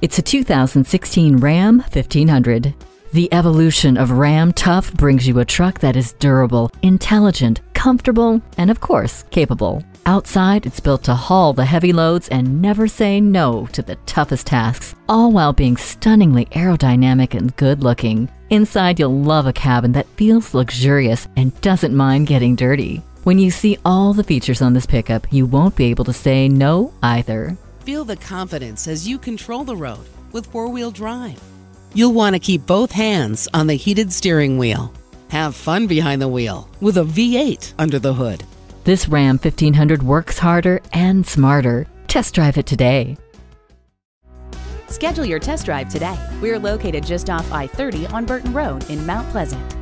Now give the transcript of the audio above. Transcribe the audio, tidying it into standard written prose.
It's a 2016 Ram 1500. The evolution of Ram Tough brings you a truck that is durable, intelligent, comfortable, and of course, capable. Outside, it's built to haul the heavy loads and never say no to the toughest tasks, all while being stunningly aerodynamic and good-looking. Inside, you'll love a cabin that feels luxurious and doesn't mind getting dirty. When you see all the features on this pickup, you won't be able to say no either. Feel the confidence as you control the road with four-wheel drive. You'll want to keep both hands on the heated steering wheel. Have fun behind the wheel with a V8 under the hood. This Ram 1500 works harder and smarter. Test drive it today. Schedule your test drive today. We're located just off I-30 on Burton Road in Mount Pleasant.